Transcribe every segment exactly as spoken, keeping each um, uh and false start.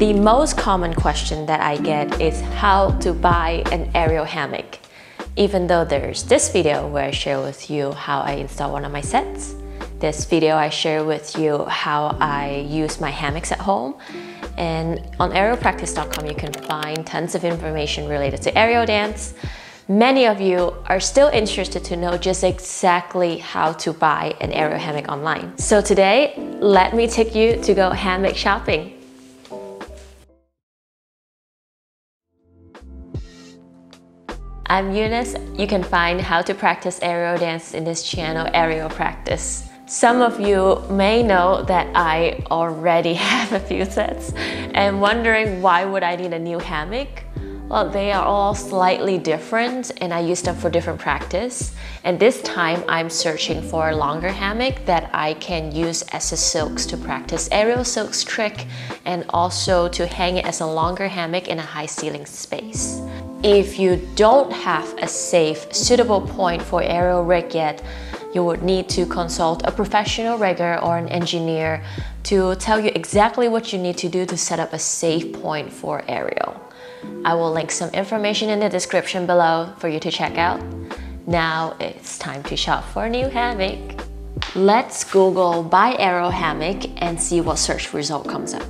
The most common question that I get is how to buy an aerial hammock, even though there's this video where I share with you how I install one of my sets. This video I share with you how I use my hammocks at home. And on aerial practice dot com you can find tons of information related to aerial dance. Many of you are still interested to know just exactly how to buy an aerial hammock online. So today, let me take you to go hammock shopping. I'm Eunice. You can find how to practice aerial dance in this channel, Aerial Practice. Some of you may know that I already have a few sets and wondering why would I need a new hammock? Well, they are all slightly different and I use them for different practice. And this time I'm searching for a longer hammock that I can use as a silks to practice aerial silks trick and also to hang it as a longer hammock in a high ceiling space. If you don't have a safe, suitable point for aerial rig yet, you would need to consult a professional rigger or an engineer to tell you exactly what you need to do to set up a safe point for aerial. I will link some information in the description below for you to check out. Now it's time to shop for a new hammock. Let's Google buy aerial hammock and see what search result comes up.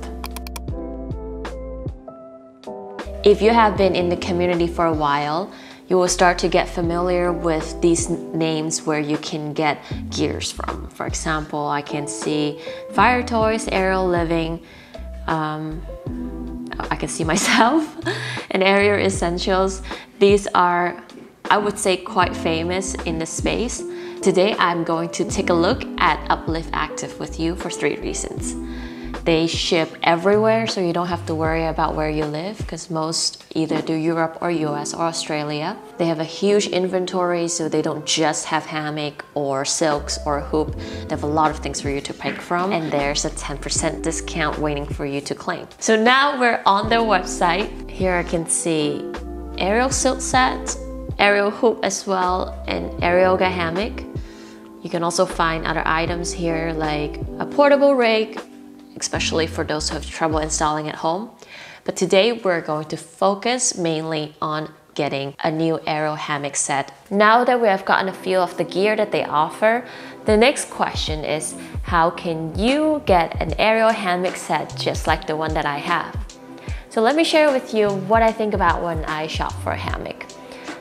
If you have been in the community for a while, you will start to get familiar with these names where you can get gears from. For example, I can see Fire Toys, Aerial Living, um, I can see myself, and Aerial Essentials. These are, I would say, quite famous in the space. Today, I'm going to take a look at Uplift Active with you for three reasons. They ship everywhere, so you don't have to worry about where you live because most either do Europe or U S or Australia. They have a huge inventory, so they don't just have hammock or silks or hoop. They have a lot of things for you to pick from, and there's a ten percent discount waiting for you to claim. So now we're on their website. Here I can see aerial silk set, aerial hoop as well, and aerial hammock. You can also find other items here like a portable rig, especially for those who have trouble installing at home. But today we're going to focus mainly on getting a new aerial hammock set. Now that we have gotten a feel of the gear that they offer, the next question is, how can you get an aerial hammock set just like the one that I have? So let me share with you what I think about when I shop for a hammock.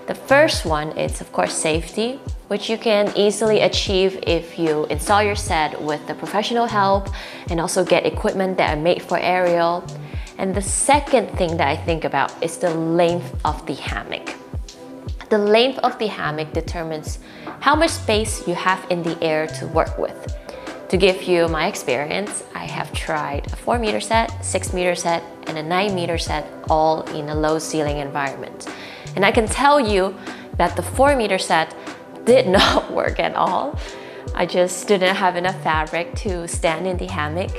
The first one is, of course, safety, which you can easily achieve if you install your set with the professional help and also get equipment that are made for aerial. And the second thing that I think about is the length of the hammock. The length of the hammock determines how much space you have in the air to work with. To give you my experience, I have tried a four meter set, six meter set, and a nine meter set, all in a low ceiling environment. And I can tell you that the four meter set did not work at all. I just didn't have enough fabric to stand in the hammock.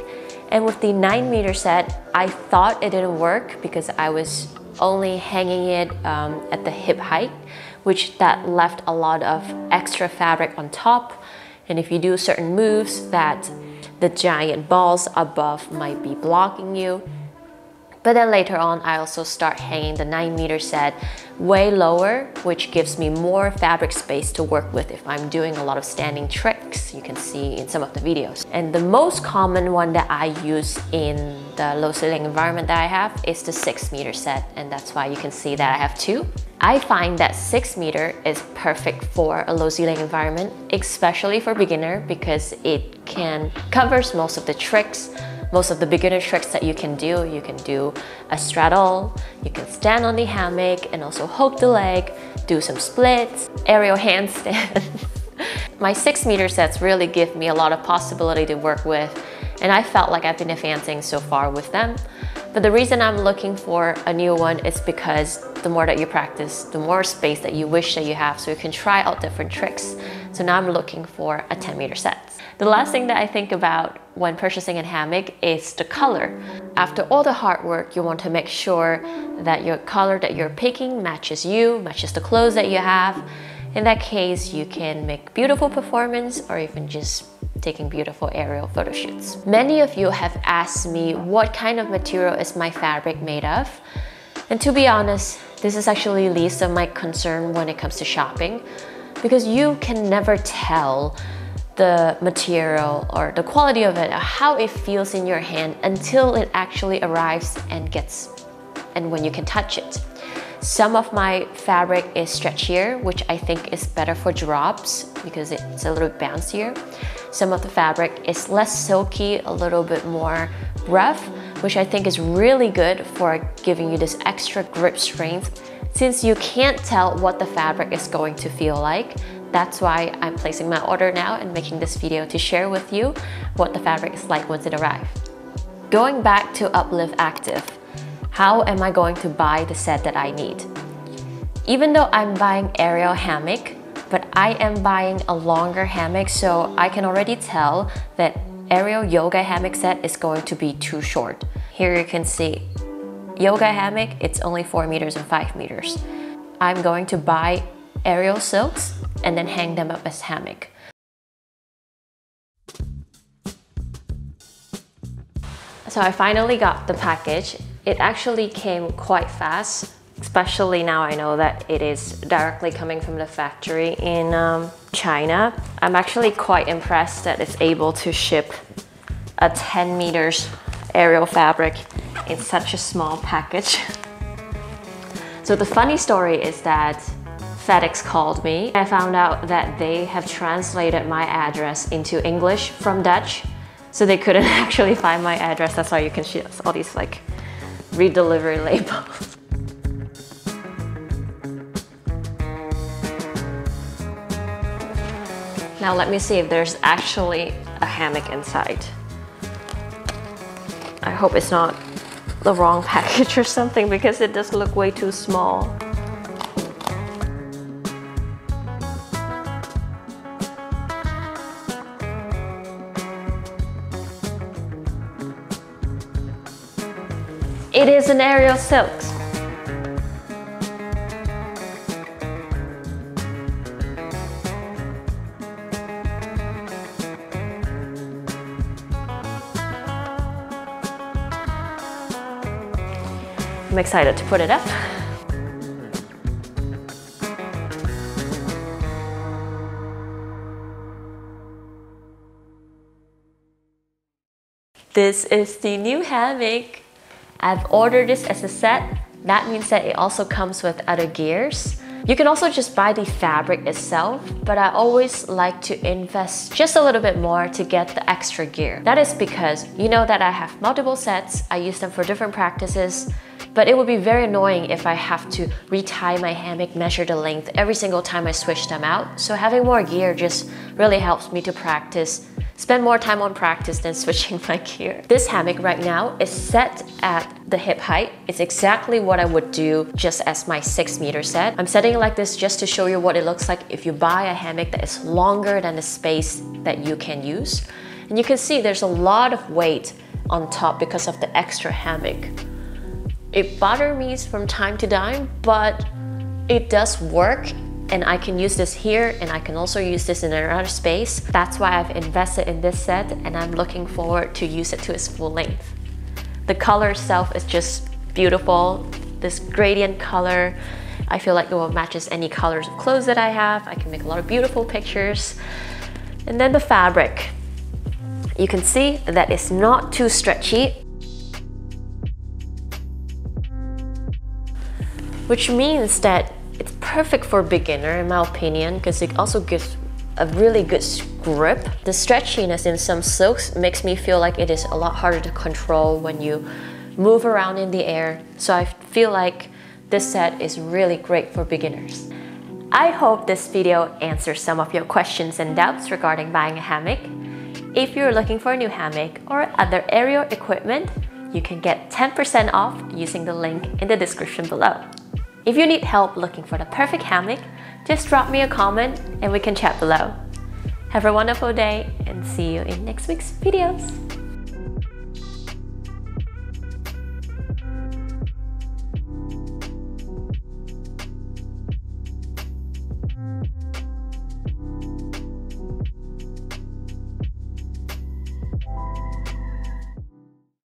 And with the nine meter set, I thought it didn't work because I was only hanging it um, at the hip height, which that left a lot of extra fabric on top. And if you do certain moves, that the giant balls above might be blocking you. But then later on, I also start hanging the nine meter set way lower, which gives me more fabric space to work with if I'm doing a lot of standing tricks, you can see in some of the videos. And the most common one that I use in the low ceiling environment that I have is the six meter set, and that's why you can see that I have two. I find that six meter is perfect for a low ceiling environment, especially for beginner, because it can covers most of the tricks. Most of the beginner tricks that you can do, you can do a straddle, you can stand on the hammock and also hook the leg, do some splits, aerial handstand. My six meter sets really give me a lot of possibility to work with, and I felt like I've been advancing so far with them. But the reason I'm looking for a new one is because the more that you practice, the more space that you wish that you have so you can try out different tricks. So now I'm looking for a ten meter set. The last thing that I think about when purchasing a hammock is the color. After all the hard work, you want to make sure that your color that you're picking matches you, matches the clothes that you have. In that case, you can make beautiful performance or even just taking beautiful aerial photo shoots. Many of you have asked me what kind of material is my fabric made of, and to be honest, this is actually least of my concern when it comes to shopping, because you can never tell the material or the quality of it or how it feels in your hand until it actually arrives and gets and when you can touch it. Some of my fabric is stretchier, which I think is better for drops because it's a little bouncier. Some of the fabric is less silky, a little bit more rough, which I think is really good for giving you this extra grip strength. Since you can't tell what the fabric is going to feel like, that's why I'm placing my order now and making this video to share with you what the fabric is like once it arrives. Going back to Uplift Active, how am I going to buy the set that I need? Even though I'm buying aerial hammock, but I am buying a longer hammock, so I can already tell that aerial yoga hammock set is going to be too short. Here you can see yoga hammock, it's only four meters and five meters. I'm going to buy aerial silks and then hang them up as hammock. So I finally got the package. It actually came quite fast, especially now I know that it is directly coming from the factory in um, China. I'm actually quite impressed that it's able to ship a ten meters aerial fabric in such a small package. So the funny story is that FedEx called me. I found out that they have translated my address into English from Dutch, so they couldn't actually find my address. That's why you can see all these like re-delivery labels. Now let me see if there's actually a hammock inside. I hope it's not the wrong package or something, because it does look way too small. It is an aerial silk. I'm excited to put it up. This is the new hammock. I've ordered this as a set. That means that it also comes with other gears. You can also just buy the fabric itself, but I always like to invest just a little bit more to get the extra gear. That is because you know that I have multiple sets, I use them for different practices, but it would be very annoying if I have to retie my hammock, measure the length every single time I switch them out. So having more gear just really helps me to practice, spend more time on practice than switching my gear. This hammock right now is set at the hip height. It's exactly what I would do just as my six meter set. I'm setting it like this just to show you what it looks like if you buy a hammock that is longer than the space that you can use. And you can see there's a lot of weight on top because of the extra hammock. It bothers me from time to time, but it does work. And I can use this here, and I can also use this in another space. That's why I've invested in this set, and I'm looking forward to use it to its full length. The color itself is just beautiful. This gradient color, I feel like it will matches any colors of clothes that I have. I can make a lot of beautiful pictures. And then the fabric. You can see that it's not too stretchy, which means that it's perfect for beginner in my opinion, because it also gives a really good grip. The stretchiness in some silks makes me feel like it is a lot harder to control when you move around in the air. So I feel like this set is really great for beginners. I hope this video answers some of your questions and doubts regarding buying a hammock. If you're looking for a new hammock or other aerial equipment, you can get ten percent off using the link in the description below. If you need help looking for the perfect hammock, just drop me a comment and we can chat below. Have a wonderful day and see you in next week's videos.